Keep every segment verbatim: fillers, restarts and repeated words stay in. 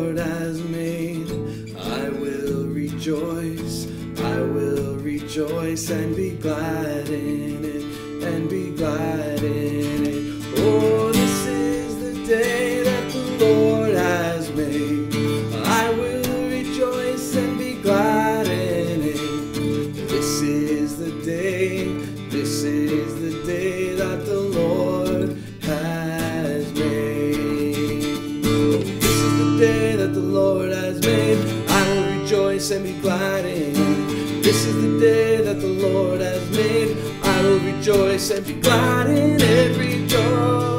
Lord has made. I will rejoice, I will rejoice and be glad in it, and be glad in it. Oh, this is the day that the Lord has made. I will rejoice and be glad in it. This is the day, this is the day that the Lord has made. This is the day that the Lord has made. I will rejoice and be glad in it. This is the day that the Lord has made. I will rejoice and be glad in it. Rejoice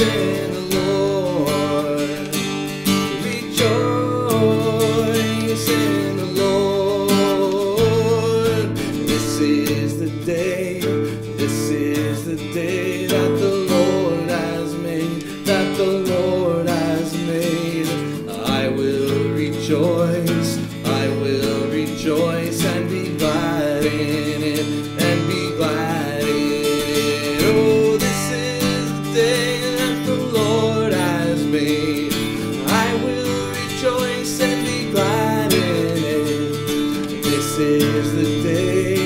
in the Lord. Rejoice in the Lord. This is the day, this is the day that the Lord has made, that the Lord has made. I will rejoice, I will rejoice and be glad in it, and be glad in it. Oh, this is the day that the Lord has made. I will rejoice and be glad in it. This is the day,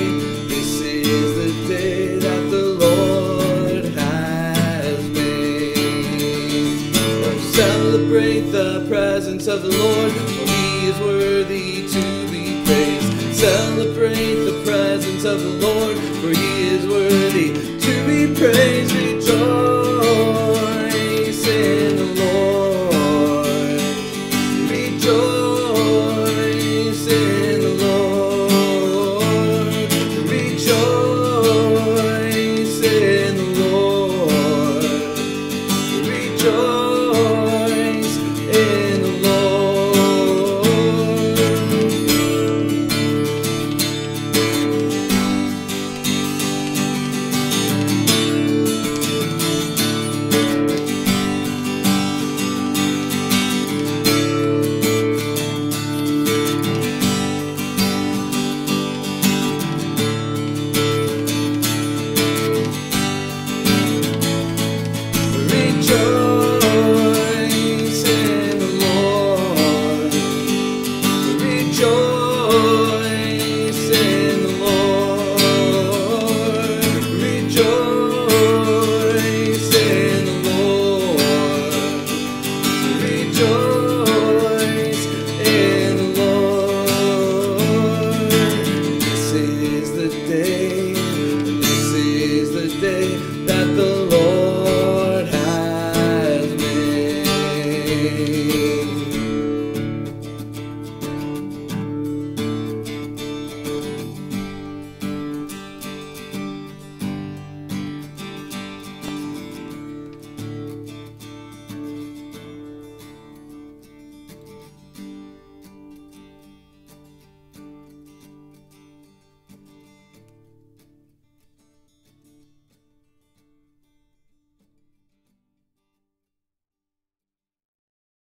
this is the day that the Lord has made. Oh, celebrate the presence of the Lord, for He is worthy to be praised. Celebrate the presence of the Lord, for He is worthy to be praised. Rejoice in the Lord. Rejoice in the Lord. Rejoice in the Lord. Rejoice in the that the Lord has made.